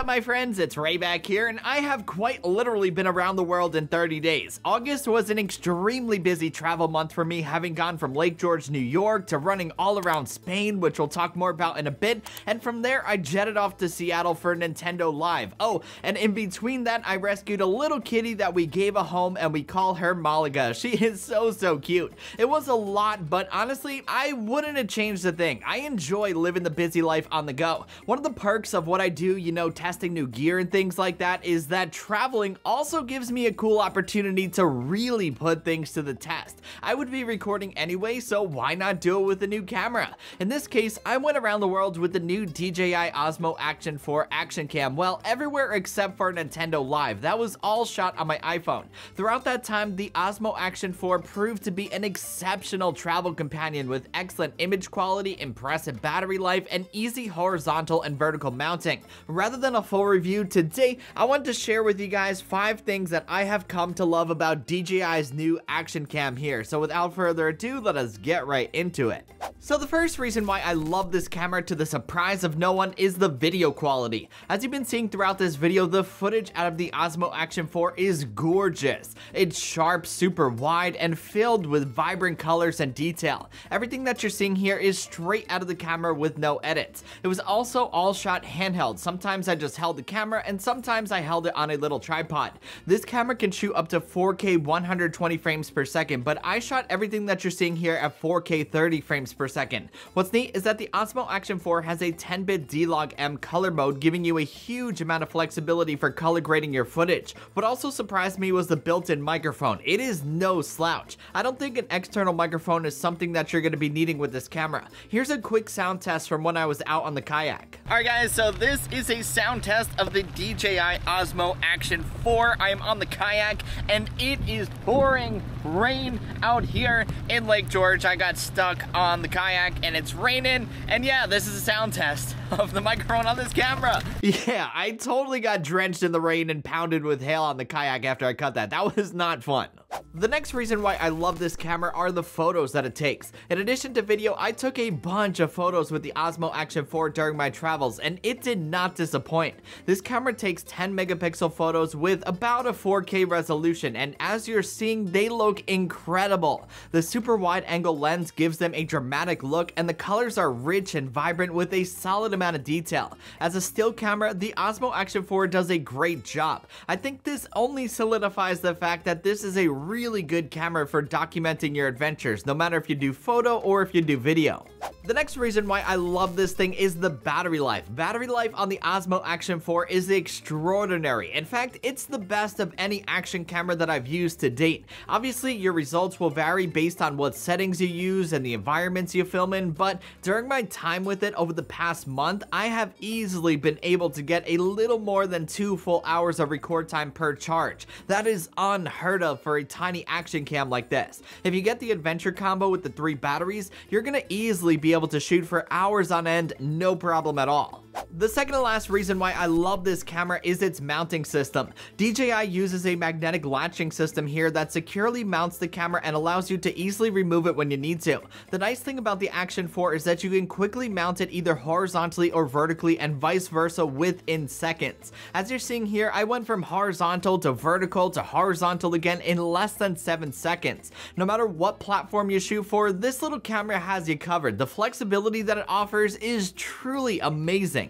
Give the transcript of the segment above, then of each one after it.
up, my friends? It's Ray back here, and I have quite literally been around the world in 30 days. August was an extremely busy travel month for me, having gone from Lake George, New York, to running all around Spain, which we'll talk more about in a bit, and from there, I jetted off to Seattle for Nintendo Live. Oh, and in between that, I rescued a little kitty that we gave a home, and we call her Malaga. She is so cute. It was a lot, but honestly, I wouldn't have changed a thing. I enjoy living the busy life on the go. One of the perks of what I do, you know, testing new gear and things like that, is that traveling also gives me a cool opportunity to really put things to the test. I would be recording anyway, so why not do it with a new camera? In this case, I went around the world with the new DJI Osmo Action 4 action cam, well, everywhere except for Nintendo Live. That was all shot on my iPhone. Throughout that time, the Osmo Action 4 proved to be an exceptional travel companion with excellent image quality, impressive battery life, and easy horizontal and vertical mounting. Rather than a full review, today I want to share with you guys 5 things that I have come to love about DJI's new action cam here. So without further ado, let us get right into it. So the first reason why I love this camera, to the surprise of no one, is the video quality. As you've been seeing throughout this video, the footage out of the Osmo Action 4 is gorgeous. It's sharp, super wide, and filled with vibrant colors and detail. Everything that you're seeing here is straight out of the camera with no edits. It was also all shot handheld. Sometimes I just held the camera, and sometimes I held it on a little tripod. This camera can shoot up to 4K 120 frames per second, but I shot everything that you're seeing here at 4K 30 frames per second. What's neat is that the Osmo Action 4 has a 10-bit D-Log M color mode, giving you a huge amount of flexibility for color grading your footage. What also surprised me was the built-in microphone. It is no slouch. I don't think an external microphone is something that you're going to be needing with this camera. Here's a quick sound test from when I was out on the kayak. Alright guys, so this is a sound test of the DJI Osmo Action 4. I am on the kayak, and it is pouring rain out here in Lake George. I got stuck on the kayak and it's raining, and yeah, this is a sound test of the microphone on this camera. Yeah, I totally got drenched in the rain and pounded with hail on the kayak after I cut that. That was not fun. The next reason why I love this camera are the photos that it takes. In addition to video, I took a bunch of photos with the Osmo Action 4 during my travels, and it did not disappoint. This camera takes 10 megapixel photos with about a 4K resolution, and as you're seeing, they look incredible. The super wide angle lens gives them a dramatic look, and the colors are rich and vibrant with a solid amount of detail. As a still camera, the Osmo Action 4 does a great job. I think this only solidifies the fact that this is a really good camera for documenting your adventures, no matter if you do photo or if you do video. The next reason why I love this thing is the battery life. Battery life on the Osmo Action 4 is extraordinary. In fact, it's the best of any action camera that I've used to date. Obviously, your results will vary based on what settings you use and the environments you film in, but during my time with it over the past month, I have easily been able to get a little more than 2 full hours of record time per charge. That is unheard of for a tiny action cam like this. If you get the adventure combo with the 3 batteries, you're gonna easily be able to shoot for hours on end, no problem at all. The second to last reason why I love this camera is its mounting system. DJI uses a magnetic latching system here that securely mounts the camera and allows you to easily remove it when you need to. The nice thing about the Action 4 is that you can quickly mount it either horizontally or vertically, and vice versa, within seconds. As you're seeing here, I went from horizontal to vertical to horizontal again in less than 7 seconds. No matter what platform you shoot for, this little camera has you covered. The flexibility that it offers is truly amazing.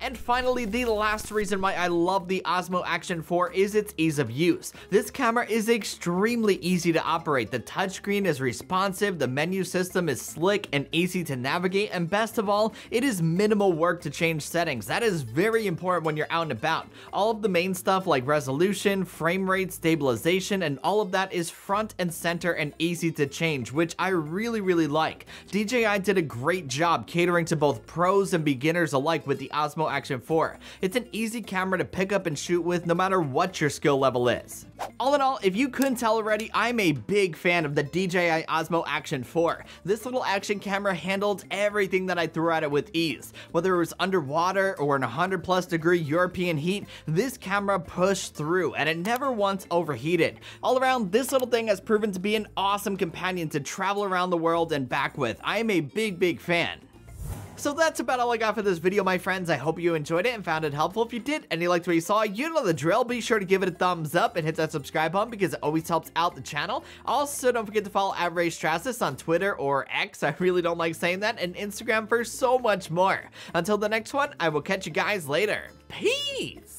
And finally, the last reason why I love the Osmo Action 4 is its ease of use. This camera is extremely easy to operate. The touchscreen is responsive, the menu system is slick and easy to navigate, and best of all, it is minimal work to change settings. That is very important when you're out and about. All of the main stuff like resolution, frame rate, stabilization, and all of that is front and center and easy to change, which I really like. DJI did a great job catering to both pros and beginners alike with the Osmo Action 4. It's an easy camera to pick up and shoot with, no matter what your skill level is. All in all, if you couldn't tell already, I'm a big fan of the DJI Osmo Action 4. This little action camera handled everything that I threw at it with ease. Whether it was underwater or in 100+ degree European heat, this camera pushed through and it never once overheated. All around, this little thing has proven to be an awesome companion to travel around the world and back with. I am a big fan. So that's about all I got for this video, my friends. I hope you enjoyed it and found it helpful. If you did and you liked what you saw, you know the drill. Be sure to give it a thumbs up and hit that subscribe button because it always helps out the channel. Also, don't forget to follow @RayStrasis on Twitter or X. I really don't like saying that, and Instagram for so much more. Until the next one, I will catch you guys later. Peace!